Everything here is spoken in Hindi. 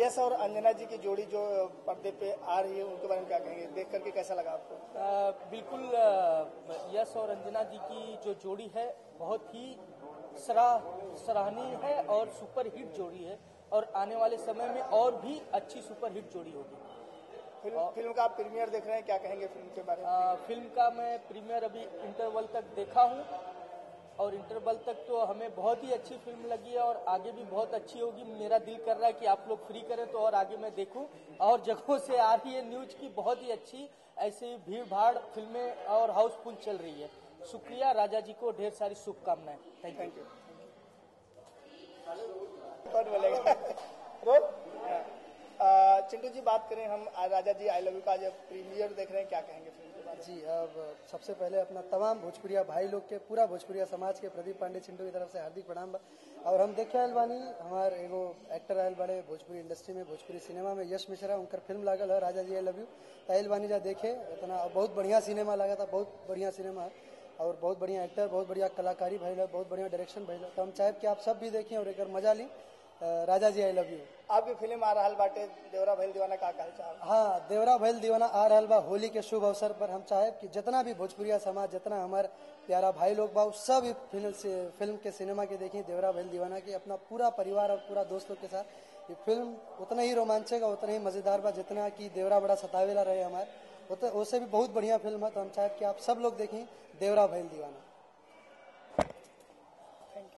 यश और अंजना जी की जोड़ी जो पर्दे पे आ रही है उनके बारे में क्या कहेंगे, देख करके कैसा लगा आपको? बिल्कुल यश और अंजना जी की जो जोड़ी है बहुत ही सराहनीय है और सुपरहिट जोड़ी है और आने वाले समय में और भी अच्छी सुपरहिट जोड़ी होगी। फिल्म का आप प्रीमियर देख रहे हैं, क्या कहेंगे फिल्म के बारे में? फिल्म का मैं प्रीमियर अभी इंटरवल तक देखा हूँ और इंटरवल तक तो हमें बहुत ही अच्छी फिल्म लगी है और आगे भी बहुत अच्छी होगी। मेरा दिल कर रहा है कि आप लोग फ्री करें तो और आगे मैं देखूं। और जगहों से आ रही है न्यूज की बहुत ही अच्छी ऐसी भीड़ भाड़ फिल्में और हाउसफुल चल रही है। शुक्रिया, राजा जी को ढेर सारी शुभकामनाएं। Thank you. चिंटू जी, बात करें हम राजा जी आई लव यू का जब प्रीमियर देख रहे हैं, क्या कहेंगे फिल्म के बारे में? जी, अब सबसे पहले अपना तमाम भोजपुरिया भाई लोग के, पूरा भोजपुरिया समाज के प्रदीप पांडे चिंडू की तरफ से हार्दिक प्रणाम। और हम देखे आयल बानी, हमारे एगो एक्टर आयल बड़े भोजपुरी इंडस्ट्री में, भोजपुरी सिनेमा में, यश मिश्रा, उनकर फिल्म लागल है Raja ji I love you. आयल बानी जा देखे, इतना बहुत बढ़िया सिनेमा लगा था, बहुत बढ़िया सिनेमा है और बहुत बढ़िया एक्टर, बहुत बढ़िया कलाकारी भैल है, बहुत बढ़िया डायरेक्शन भैल है। तो हम चाहे कि आप सब भी देखें और एक मजा ली। Raja ji I love you. आपकी फिल्म आ रहा बाटे देवरा भेल दीवाना, का कहल चाहब? हाँ, देवरा भेल दीवाना आ रहा बा। होली के शुभ अवसर पर हम चाहे कि जितना भी भोजपुरिया समाज, जितना हमारे प्यारा भाई लोग बा, सब फिल्म के सिनेमा के देखें, देवरा भेल दीवाना की, अपना पूरा परिवार और पूरा दोस्त लोग के साथ। ये फिल्म उतना ही रोमांचक और उतना ही मजेदार बा जितना की देवरा बड़ा सतावेला रहे हमारे, उससे भी बहुत बढ़िया फिल्म है। तो हम चाहे कि आप सब लोग देखें देवरा भेल दीवाना।